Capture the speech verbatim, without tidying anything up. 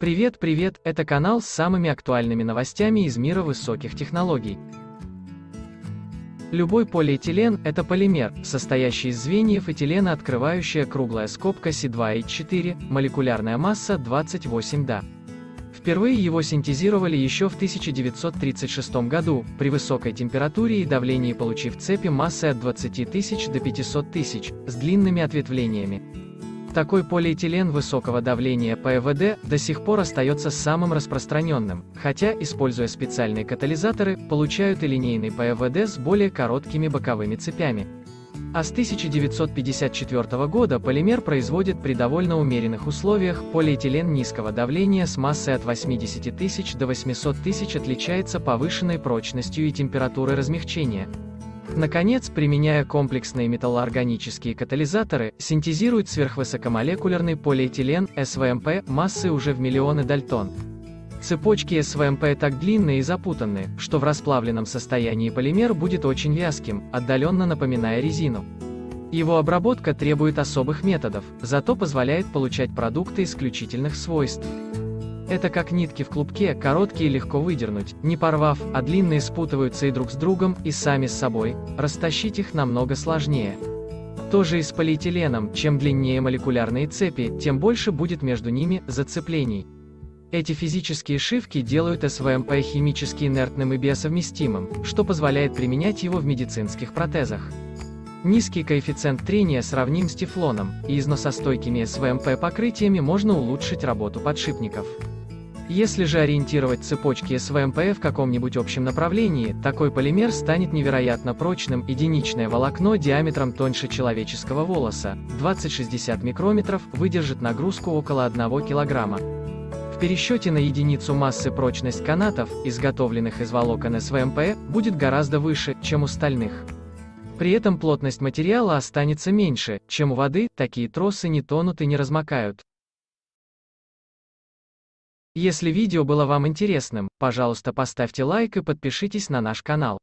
Привет, привет, это канал с самыми актуальными новостями из мира высоких технологий. Любой полиэтилен – это полимер, состоящий из звеньев этилена, открывающая круглая скобка си два эйч четыре, молекулярная масса двадцать восемь д. Впервые его синтезировали еще в тысяча девятьсот тридцать шестом году, при высокой температуре и давлении получив цепи массой от двадцати тысяч до пятисот тысяч, с длинными ответвлениями. Такой полиэтилен высокого давления П В Д до сих пор остается самым распространенным, хотя, используя специальные катализаторы, получают и линейный П В Д с более короткими боковыми цепями. А с тысяча девятьсот пятьдесят четвёртого года полимер производит при довольно умеренных условиях. Полиэтилен низкого давления с массой от восьмидесяти тысяч до восьмисот тысяч отличается повышенной прочностью и температурой размягчения. Наконец, применяя комплексные металлоорганические катализаторы, синтезируют сверхвысокомолекулярный полиэтилен С В М П массой уже в миллионы дальтон. Цепочки С В М П так длинные и запутанные, что в расплавленном состоянии полимер будет очень вязким, отдаленно напоминая резину. Его обработка требует особых методов, зато позволяет получать продукты исключительных свойств. Это как нитки в клубке, короткие легко выдернуть, не порвав, а длинные спутываются и друг с другом, и сами с собой, растащить их намного сложнее. То же и с полиэтиленом, чем длиннее молекулярные цепи, тем больше будет между ними зацеплений. Эти физические шивки делают С В М П химически инертным и биосовместимым, что позволяет применять его в медицинских протезах. Низкий коэффициент трения сравним с тефлоном, и износостойкими С В М П покрытиями можно улучшить работу подшипников. Если же ориентировать цепочки С В М П в каком-нибудь общем направлении, такой полимер станет невероятно прочным. Единичное волокно диаметром тоньше человеческого волоса, двадцать-шестьдесят микрометров, выдержит нагрузку около одного килограмма. В пересчете на единицу массы прочность канатов, изготовленных из волокон С В М П, будет гораздо выше, чем у стальных. При этом плотность материала останется меньше, чем у воды, такие тросы не тонут и не размокают. Если видео было вам интересным, пожалуйста, поставьте лайк и подпишитесь на наш канал.